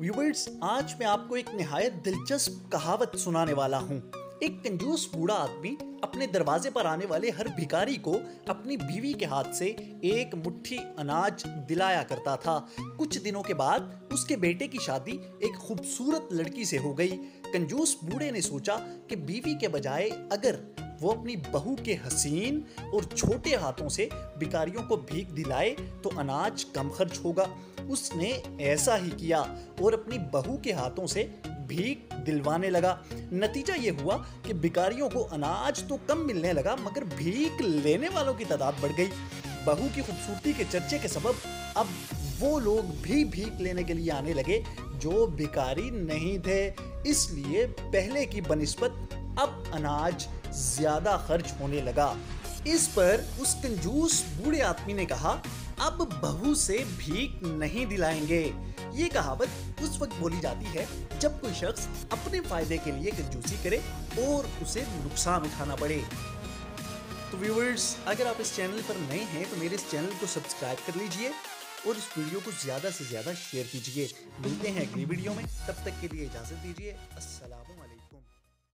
Viewers, आज मैं आपको एक निहायत दिलचस्प कहावत सुनाने वाला हूँ। एक कंजूस बूढ़ा आदमी अपने दरवाजे पर आने वाले हर भिखारी को अपनी बीवी के हाथ से एक मुट्ठी अनाज दिलाया करता था। कुछ दिनों के बाद उसके बेटे की शादी एक खूबसूरत लड़की से हो गई। कंजूस बूढ़े ने सोचा कि बीवी के बजाय अगर वो अपनी बहू के हसीन और छोटे हाथों से भिखारियों को भीख दिलाए तो अनाज कम खर्च होगा। उसने ऐसा ही किया और अपनी बहू के हाथों से भीख दिलवाने लगा। नतीजा ये हुआ कि भिखारियों को अनाज तो कम मिलने लगा, मगर भीख लेने वालों की तादाद बढ़ गई। बहू की खूबसूरती के चर्चे के सबब अब वो लोग भी भीख लेने के लिए आने लगे जो भिखारी नहीं थे। इसलिए पहले की बनिस्बत अब अनाज ज्यादा खर्च होने लगा। इस पर उस कंजूस बूढ़े आदमी ने कहा, अब बहू से भीख नहीं दिलाएंगे। ये कहावत उस वक्त बोली जाती है जब कोई शख्स अपने फायदे के लिए कंजूसी करे और उसे नुकसान उठाना पड़े। तो व्यूअर्स, अगर आप इस चैनल पर नए हैं तो मेरे इस चैनल को सब्सक्राइब कर लीजिए और इस वीडियो को ज़्यादा से ज़्यादा शेयर कीजिए। मिलते हैं अगली वीडियो में, तब तक के लिए इजाज़त दीजिए। अस्सलाम वालेकुम।